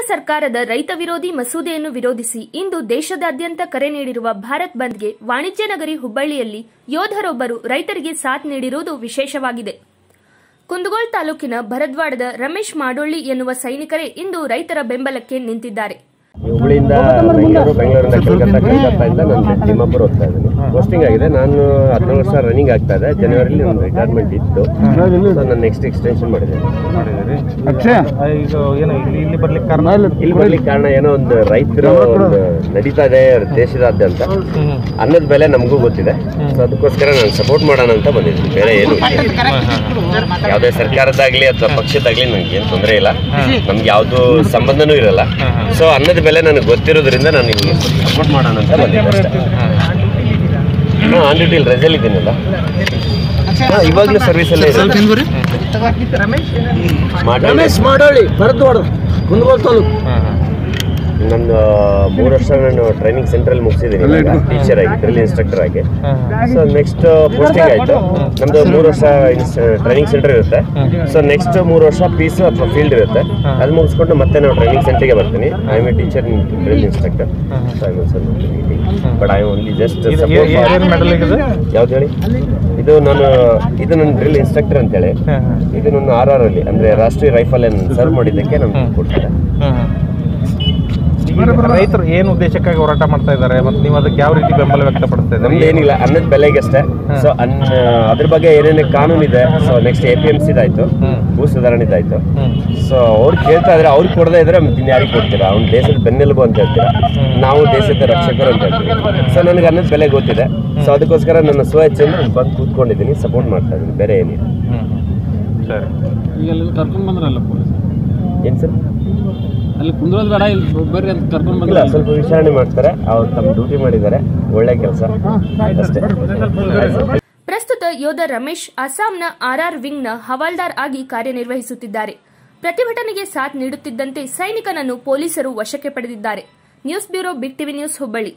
ಕೇಂದ್ರ ಸರ್ಕಾರದ ರೈತ ವಿರೋಧಿ ಮಸೂದೆಯನ್ನು ವಿರೋಧಿಸಿ ಇಂದು ದೇಶದಾದ್ಯಂತ ಕರೆ ನೀಡಿರುವ ಭಾರತ್ ಬಂದ್ಗೆ ವಾಣಿಜ್ಯ ನಗರಿ ಹುಬ್ಬಳ್ಳಿಯಲ್ಲಿ ಯೋಧರೊಬ್ಬರು ರೈತರಿಗೆ ಸಾಥ್ ನೀಡಿರುವುದು ವಿಶೇಷವಾಗಿದೆ. ಕುಂದಗೋಳ ತಾಲೂಕಿನ ಭರದ್ವಾಡದ ರಮೇಶ್ ಮಾಡೋಳ್ಳಿ ಎನ್ನುವ ಸೈನಿಕರೇ ಇಂದು ರೈತರ ಬೆಂಬಲಕ್ಕೆ ನಿಂತಿದ್ದಾರೆ. ಹುಬ್ಬಳ್ಳಿಯಿಂದ ಬೆಂಗಳೂರು, ಬೆಂಗಳೂರಿನ ಕಲ್ಕತ್ತಾದಿಂದ ನಾನು ತಿಮ್ಮಪುರ ಹೋಗ್ತಾ ಇದ್ದೀನಿ. ಪೋಸ್ಟಿಂಗ್ ಆಗಿದೆ. ನಾನು 14 ವರ್ಷ ರನ್ನಿಂಗ್ ಆಗ್ತಾ ಇದೆ. ಜನವರಿಯಲ್ಲಿ ನನ್ನ ರಿಟೈರ್ಮೆಂಟ್ ಇತ್ತು. ನಾನು ನೆಕ್ಸ್ಟ್ ಎಕ್ಸ್ಟೆನ್ಷನ್ ಮಾಡಿದ್ದೀನಿ. ಇಲ್ಲಿ ಬರ್ಲಿಕ್ಕೆ ಕಾರಣ ಏನೋ ಒಂದು ರೈತರು ನಡೀತಾ ಇದೆ ದೇಶದಾದ್ಯಂತ ಅನ್ನದ ಬೆಲೆ ನಮಗೂ ಗೊತ್ತಿದೆ. ಸೊ ಅದಕ್ಕೋಸ್ಕರ ನಾನು ಸಪೋರ್ಟ್ ಮಾಡೋಣ ಅಂತ ಬಂದಿದ್ದೀನಿ. ಬೇರೆ ಏನು ಯಾವುದೇ ಸರ್ಕಾರದಾಗಲಿ ಅಥವಾ ಪಕ್ಷದಾಗಲಿ ನನಗೆ ಏನು ತೊಂದರೆ ಇಲ್ಲ. ನಮ್ಗೆ ಯಾವುದೂ ಸಂಬಂಧನೂ ಇರಲ್ಲ. ಸೊ ಅನ್ನದ ಬೆಲೆ ನನಗೆ ಗೊತ್ತಿರೋದ್ರಿಂದ ನಾನು ಸಪೋರ್ಟ್ ಮಾಡೋಣ ಅಂತ ಬಂದಿದ್ದೀನಿ. ನಾನು ಆನ್ ಡ್ಯೂಟಿಲಿ ರಜೆಯಲ್ಲಿ ಇದ್ದೀನಲ್ಲ, ಇವಾಗಲೂ ಸರ್ವಿಸಲ್ಲೇ ಮಾಡೋಳಿ ಭರದ್ವಾಡ ಕುಂದಗೋಳ ತಾಲೂಕು. ನಂದು 3 ವರ್ಷ ನಾನು ಟ್ರೈನಿಂಗ್ ಸೆಂಟ್ರಲ್ಲಿ ಮುಗಿಸಿದ್ದೀನಿ ಟೀಚರ್ ಆಗಿ, ಡ್ರಿಲ್ ಇನ್ಸ್ಟ್ರಕ್ಟರ್ ಆಗಿ. ಸೊ ನೆಕ್ಸ್ಟ್ ಪೋಸ್ಟಿಂಗ್ ಆಯಿತು. ನಮ್ಮದು 3 ವರ್ಷ ಟ್ರೈನಿಂಗ್ ಸೆಂಟರ್ ಇರುತ್ತೆ. ಸೊ ನೆಕ್ಸ್ಟ್ 3 ವರ್ಷ ಪೀಸ್ ಅಥವಾ ಫೀಲ್ಡ್ ಇರುತ್ತೆ. ಅದು ಮುಗಿಸ್ಕೊಂಡು ಮತ್ತೆ ನಾವು ಟ್ರೈನಿಂಗ್ ಸೆಂಟ್ರಿಗೆ ಬರ್ತೀನಿ. I am a teacher in drill instructor. So I will serve teaching but I only just ಯಾವ್ದು ಹೇಳಿ, ಇದು ನಾನು ನನ್ನ ಡ್ರಿಲ್ ಇನ್ಸ್ಟ್ರಕ್ಟರ್ ಅಂತೇಳಿ ಇದು ನನ್ನ RR ಅಲ್ಲಿ ಅಂದರೆ ರಾಷ್ಟ್ರೀಯ ರೈಫಲ್ ಅನ್ನು ಸರ್ವ್ ಮಾಡಿದ್ದಕ್ಕೆ ನಮ್ಗೆ ಕೊಡ್ತಾರೆ. ರೈತರು ಏನು ಉದ್ದೇಶಕ್ಕಾಗಿ ಹೋರಾಟ ಮಾಡ್ತಾ ಇದ್ದಾರೆ ಮತ್ತು ನೀವು ಅದಕ್ಕೆ ಯಾವ ರೀತಿ ಬೆಂಬಲ ವ್ಯಕ್ತಪಡಿಸ್ತಾ ಇದ್ದಾರೆ? ನಮ್ದು ಏನಿಲ್ಲ, ಅನ್ನದ ಬೆಲೆಗಷ್ಟೇ. ಸೊ ಅದ್ರ ಬಗ್ಗೆ ಏನೇನು ಕಾನೂನು ಇದೆ, ಸೊ ನೆಕ್ಸ್ಟ್ APMCದಾಯಿತು, ಭೂ ಸುಧಾರಣೆದಾಯಿತು. ಸೊ ಅವ್ರು ಕೇಳ್ತಾ ಇದ್ರೆ, ಅವ್ರಿಗೆ ಕೊಡದೇ ಇದ್ರೆ ಇನ್ನು ಯಾರಿಗೆ ಕೊಡ್ತೀರಾ? ಅವ್ನು ದೇಶದ ಬೆನ್ನೆಲುಬು ಅಂತ ಹೇಳ್ತೀರಾ, ನಾವು ದೇಶದ ರಕ್ಷಕರು ಅಂತ ಹೇಳ್ತೀವಿ. ಸೊ ನನಗೆ ಅನ್ನದ ಬೆಲೆ ಗೊತ್ತಿದೆ. ಸೊ ಅದಕ್ಕೋಸ್ಕರ ನನ್ನ ಸ್ವೇಚ್ಛೆಯನ್ನು ಬಂದು ಕೂತ್ಕೊಂಡಿದ್ದೀನಿ, ಸಪೋರ್ಟ್ ಮಾಡ್ತಾ ಇದ್ದೀನಿ. ಬೇರೆ ಏನಿಲ್ಲ. ಸರಿ, ಈಗ ಕರ್ಕೊಂಡು ಬಂದ್ರಲ್ಲ ಪೊಲೀಸ್ ಏನು ಸರ್? ಅಲ್ಲಿ ಕುಂದಗೋಳ ಬೇಡ, ಇಲ್ಲಿ ಬರ್ರಿ ಅಂತ ಕರ್ಕೊಂಡು ಬಂದಿಲ್ಲ. ಸ್ವಲ್ಪ ವಿಚಾರಣೆ ಮಾಡ್ತಾರೆ. ಅವ್ರು ತಮ್ಮ ಡ್ಯೂಟಿ ಮಾಡಿದ್ದಾರೆ, ಒಳ್ಳೆ ಕೆಲಸ ಅಷ್ಟೇ. ಪ್ರಸ್ತುತ ಯೋಧ ರಮೇಶ್ ಅಸ್ಸಾಂನ RR ವಿಂಗ್ನ ಹವಾಲ್ದಾರ್ ಆಗಿ ಕಾರ್ಯನಿರ್ವಹಿಸುತ್ತಿದ್ದಾರೆ. ಪ್ರತಿಭಟನೆಗೆ ಸಾಥ್ ನೀಡುತ್ತಿದ್ದಂತೆ ಸೈನಿಕನನ್ನು ಪೊಲೀಸರು ವಶಕ್ಕೆ ಪಡೆದಿದ್ದಾರೆ. News bureau, BIG TV news, Hubballi.